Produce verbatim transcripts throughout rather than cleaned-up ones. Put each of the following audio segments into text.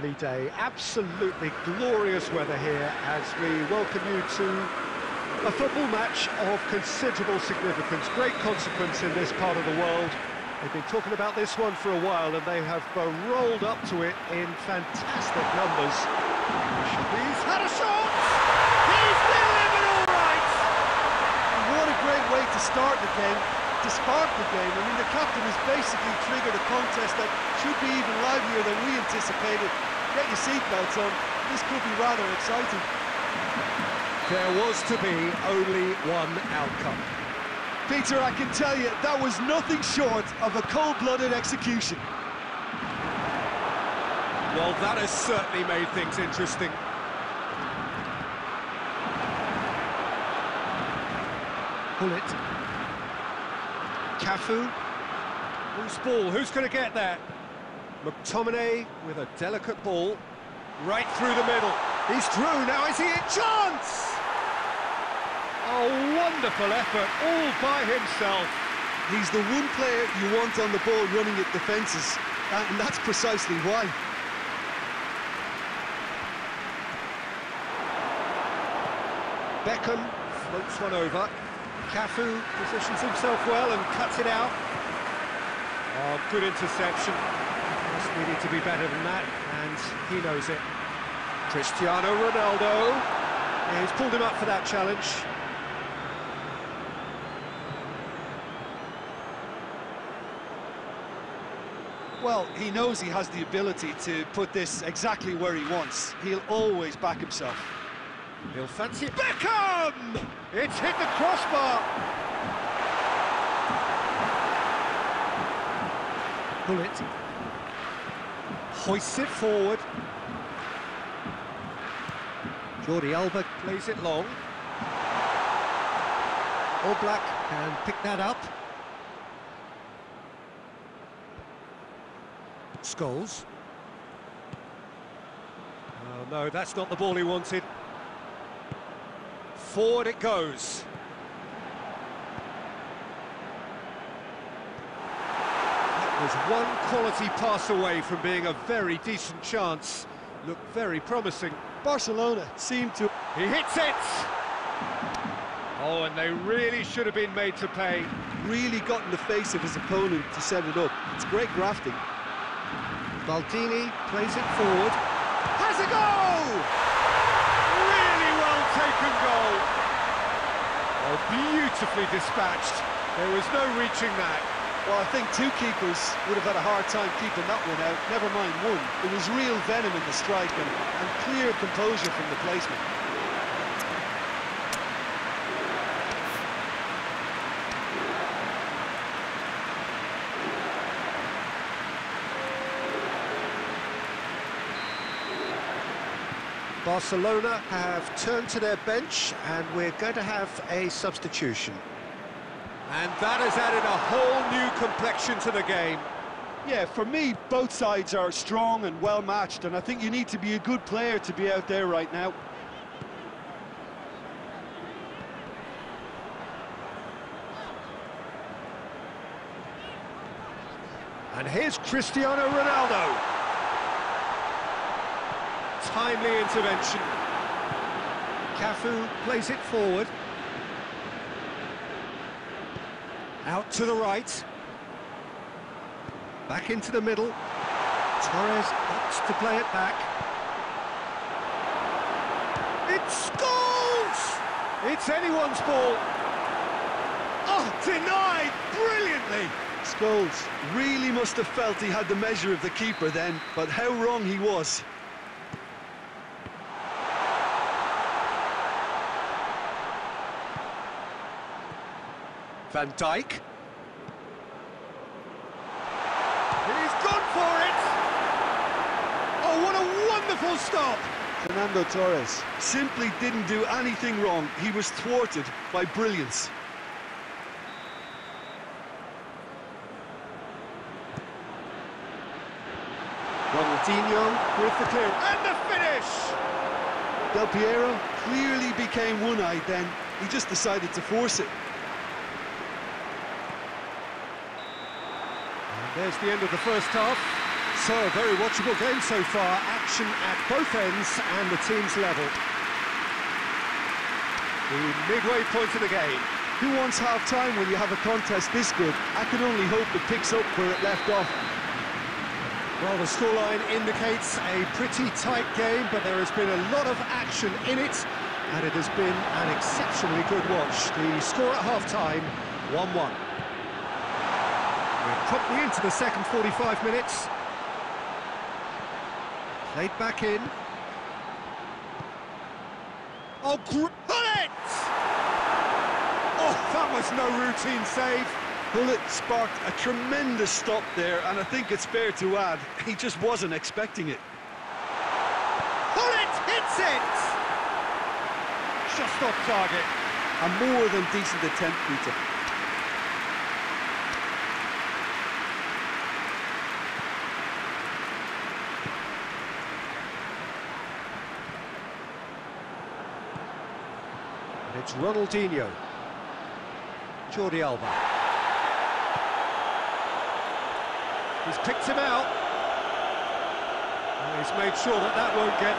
lovely day, absolutely glorious weather here as we welcome you to a football match of considerable significance, great consequence in this part of the world. They've been talking about this one for a while and they have uh, rolled up to it in fantastic numbers. He's had a shot! He's delivered all right! And what a great way to start the game, to spark the game. I mean, the captain has basically triggered a contest that should be even livelier than we anticipated. Get your seatbelts on, this could be rather exciting. There was to be only one outcome. Peter, I can tell you, that was nothing short of a cold-blooded execution. Well, that has certainly made things interesting. Pulitz. Cafu. Loose ball, who's going to get that? McTominay with a delicate ball. Right through the middle. He's through, now is he in chance? A wonderful effort, all by himself. He's the one player you want on the ball running at defences, and that's precisely why. Beckham floats one over. Cafu positions himself well and cuts it out. Oh, good interception. We need to be better than that, and he knows it. Cristiano Ronaldo. Yeah, he's pulled him up for that challenge. Well, he knows he has the ability to put this exactly where he wants. He'll always back himself. He'll fancy Beckham! It's hit the crossbar! Bullet. Hoists it forward. Jordi Alba plays it long. Oblak can pick that up. Scholes. Oh, no, that's not the ball he wanted. Forward it goes. That was one quality pass away from being a very decent chance. Looked very promising. Barcelona seemed to... He hits it! Oh, and they really should have been made to pay. Really got in the face of his opponent to set it up. It's great grafting. Valdini plays it forward, has a goal! Really well taken goal! Oh, beautifully dispatched, there was no reaching that. Well, I think two keepers would have had a hard time keeping that one out, never mind one. It was real venom in the strike and, and clear composure from the placement. Barcelona have turned to their bench and we're going to have a substitution. And that has added a whole new complexion to the game. Yeah, for me, both sides are strong and well-matched, and I think you need to be a good player to be out there right now. And here's Cristiano Ronaldo. Timely intervention. Cafu plays it forward. Out to the right. Back into the middle. Torres opts to play it back. It's Scholes! It's anyone's ball. Oh, denied brilliantly. Scholes really must have felt he had the measure of the keeper then, but how wrong he was. Van Dijk. He's gone for it! Oh, what a wonderful stop! Fernando Torres simply didn't do anything wrong. He was thwarted by brilliance. Ronaldinho with the clear. And the finish! Del Piero clearly became one-eyed then. He just decided to force it. There's the end of the first half. So a very watchable game so far, action at both ends and the teams level. The midway point of the game. Who wants half-time when you have a contest this good? I can only hope it picks up where it left off. Well, the scoreline indicates a pretty tight game, but there has been a lot of action in it, and it has been an exceptionally good watch. The score at half-time, one one. We're promptly into the second forty-five minutes. Played back in. Oh, Pulitz! Oh, that was no routine save. Pulitz sparked a tremendous stop there, and I think it's fair to add, he just wasn't expecting it. Pulitz hits it! Just off target. A more than decent attempt, Peter. It's Ronaldinho. Jordi Alba. He's picked him out. And he's made sure that that won't get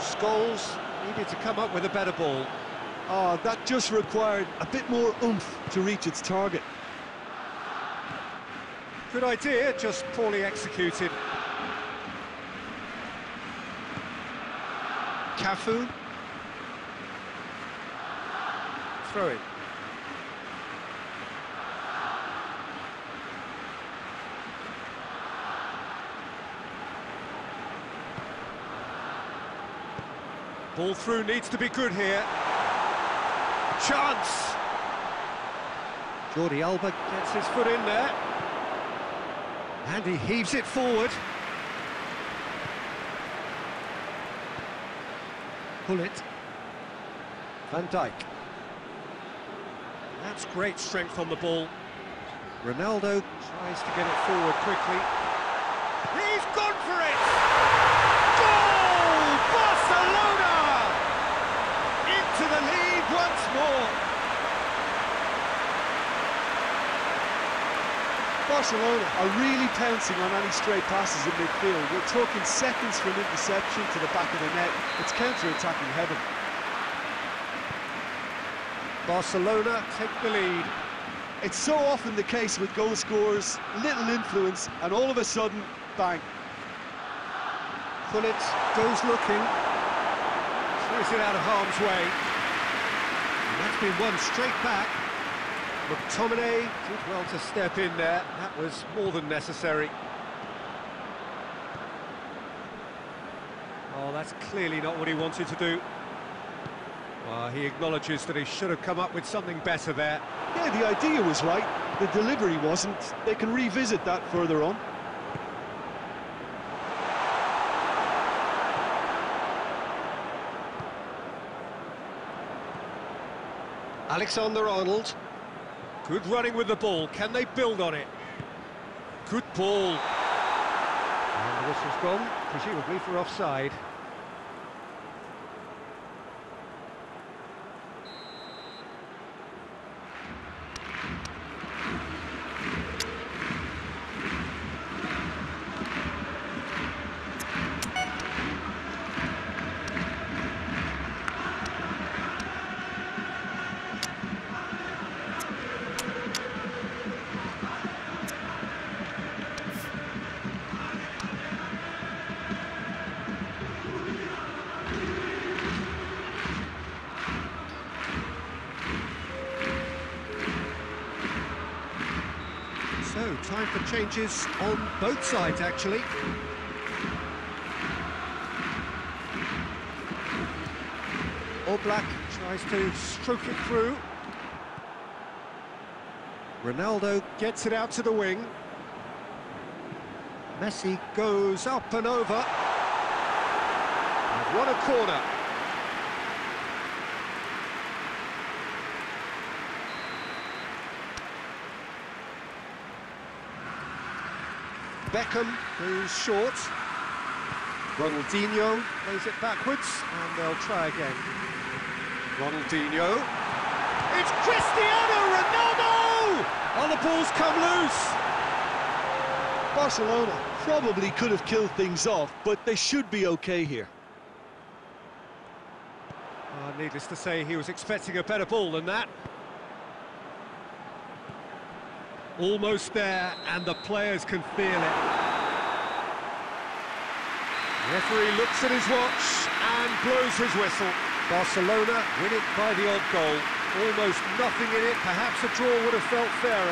through. Scholes needed to come up with a better ball. Ah, that just required a bit more oomph to reach its target. Good idea, just poorly executed. Cafu. Throw it. Ball through needs to be good here. Chance. Jordi Alba gets his foot in there. And he heaves it forward. Pulitz. Van Dijk. That's great strength on the ball. Ronaldo tries to get it forward quickly. He's gone for it! Goal! Barcelona! Into the lead once more. Barcelona are really pouncing on any stray passes in midfield. We're talking seconds from interception to the back of the net. It's counter-attacking heaven. Barcelona take the lead. It's so often the case with goal scorers, little influence, and all of a sudden, bang. Pulitz goes looking, throws it out of harm's way. And that's been won straight back. McTominay did well to step in there. That was more than necessary. Oh, that's clearly not what he wanted to do. Well, he acknowledges that he should have come up with something better there. Yeah, the idea was right. The delivery wasn't. They can revisit that further on. Alexander Arnold. Good running with the ball. Can they build on it? Good ball. And the whistle's gone, presumably for offside. So, time for changes on both sides, actually. Oblak tries to stroke it through. Ronaldo gets it out to the wing. Messi goes up and over. And what a corner. Beckham goes short. Ronaldinho plays it backwards, and they'll try again. Ronaldinho. It's Cristiano Ronaldo! Oh, the ball's come loose. Barcelona probably could have killed things off, but they should be okay here. Uh, needless to say, he was expecting a better ball than that. Almost there, and the players can feel it. The referee looks at his watch and blows his whistle. Barcelona win it by the odd goal. Almost nothing in it, perhaps a draw would have felt fairer.